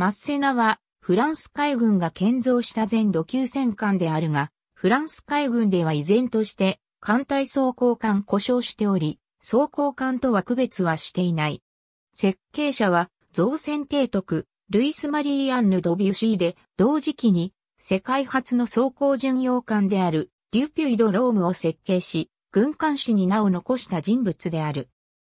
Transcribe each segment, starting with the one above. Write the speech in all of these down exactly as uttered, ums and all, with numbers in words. マッセナは、フランス海軍が建造した全土級戦艦であるが、フランス海軍では依然として、艦隊装甲艦呼称しており、装甲艦とは区別はしていない。設計者は、造船提督、ルイス・マリー・アンヌ・ドビュシーで、同時期に、世界初の装甲巡洋艦である、デュピュイ・ド・ロームを設計し、軍艦史に名を残した人物である。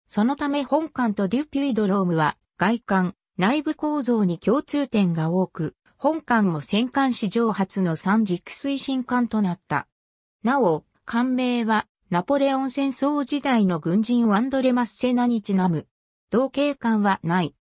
そのため本艦とデュピュイ・ド・ロームは、外観、内部構造に共通点が多く、本艦も戦艦史上初の三軸推進艦となった。なお、艦名は、ナポレオン戦争時代の軍人アンドレ・マッセナにちなむ。同型艦はない。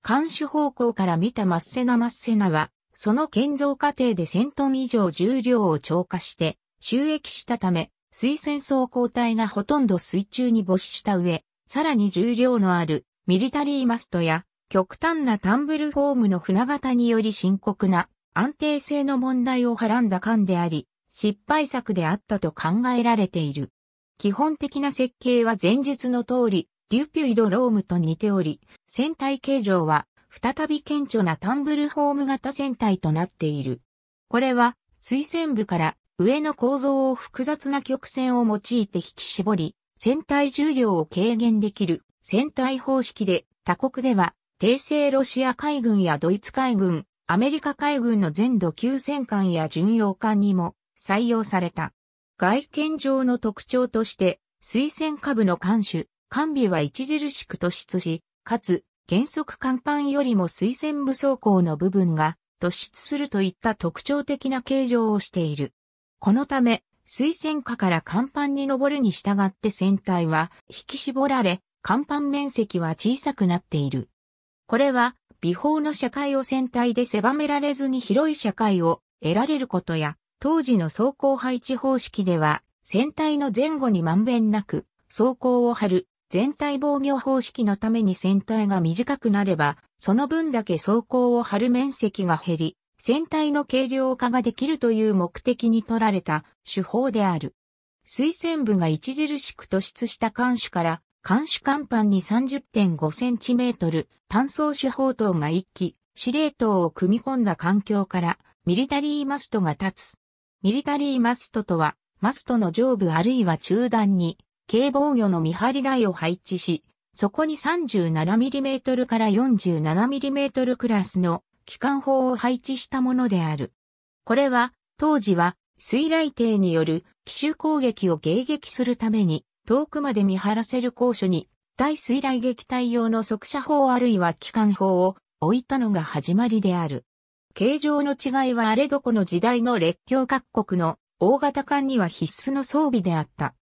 艦首方向から見たマッセナマッセナは、その建造過程でせんトン以上重量を超過して、収益したため、水戦装甲隊がほとんど水中に没した上、さらに重量のあるミリタリーマストや、極端なタンブルフォームの船型により深刻な安定性の問題をはらんだ艦であり、失敗作であったと考えられている。基本的な設計は前述の通り、デュピュイ・ド・ロームと似ており、船体形状は再び顕著なタンブルフォーム型船体となっている。これは水船部から上の構造を複雑な曲線を用いて引き絞り、船体重量を軽減できる船体方式で、他国では帝政ロシア海軍やドイツ海軍、アメリカ海軍の全土級戦艦や巡洋艦にも採用された。外見上の特徴として、水船下部の艦首、艦尾は著しく突出し、かつ、原則甲板よりも水船部装甲の部分が突出するといった特徴的な形状をしている。このため、水船下から甲板に上るに従って船体は引き絞られ、甲板面積は小さくなっている。これは、美法の社会を船体で狭められずに広い社会を得られることや、当時の装甲配置方式では、船体の前後にまんべんなく、装甲を張る、全体防御方式のために船体が短くなれば、その分だけ装甲を張る面積が減り、船体の軽量化ができるという目的に取られた手法である。水船部が著しく突出した艦首から、艦首甲板に さんじゅってんごセンチメートル、単装主砲塔がいっき、司令塔を組み込んだ環境から、ミリタリーマストが立つ。ミリタリーマストとは、マストの上部あるいは中段に、軽防御の見張り台を配置し、そこに さんじゅうななミリメートル から よんじゅうななミリメートル クラスの機関砲を配置したものである。これは、当時は、水雷艇による奇襲攻撃を迎撃するために、遠くまで見張らせる高所に、対水雷撃退用の速射砲あるいは機関砲を置いたのが始まりである。形状の違いはあれどこの時代の列強各国の大型艦には必須の装備であった。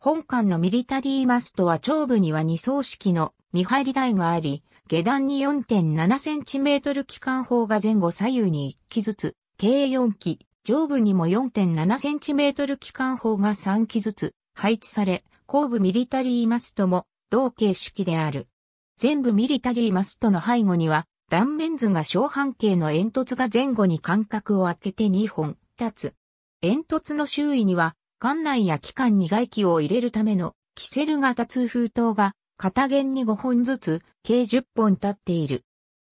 本艦のミリタリーマストは頂部にはに層式の見張り台があり、下段に よんてんななセンチメートル 機関砲が前後左右にいっきずつ、計よんき、上部にも よんてんななセンチメートル 機関砲がさんきずつ配置され、後部ミリタリーマストも同形式である。前部ミリタリーマストの背後には断面図が小半径の煙突が前後に間隔を空けてにほん立つ。煙突の周囲には艦内や機関に外気を入れるためのキセル型通風筒が片弦にごほんずつ計じゅっぽん立っている。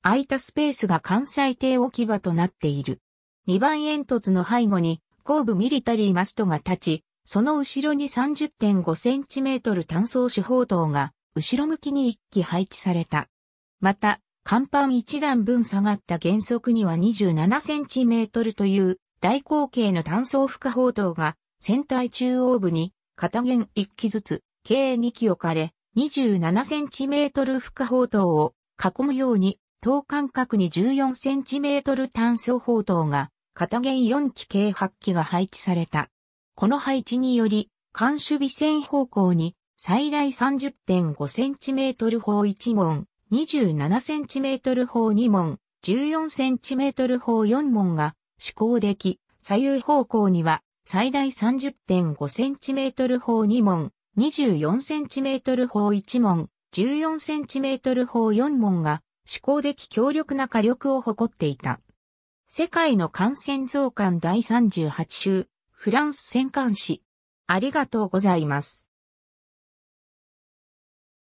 空いたスペースが艦載艇置き場となっている。にばん煙突の背後に後部ミリタリーマストが立ち、その後ろに さんじゅってんごセンチメートル 単装主砲塔が後ろ向きにいっき配置された。また、甲板いち段分下がった舷側には にじゅうななセンチメートル という大口径の単装副砲塔が船体中央部に片舷いっきずつ計にき置かれ にじゅうななセンチメートル 副砲塔を囲むように等間隔に じゅうよんセンチメートル 単装砲塔が片舷よんき計はっきが配置された。この配置により、艦首尾線方向に最大 さんじゅってんごセンチメートル 砲いち門、にじゅうななセンチメートル 砲に門、じゅうよんセンチメートル 砲よん門が施行でき、左右方向には最大 さんじゅってんごセンチメートル 砲に門、にじゅうよんセンチメートル 砲いち門、じゅうよんセンチメートル 砲よん門が施行でき強力な火力を誇っていた。世界の艦船増刊第さんじゅうはち週。フランス戦艦史。ありがとうございます。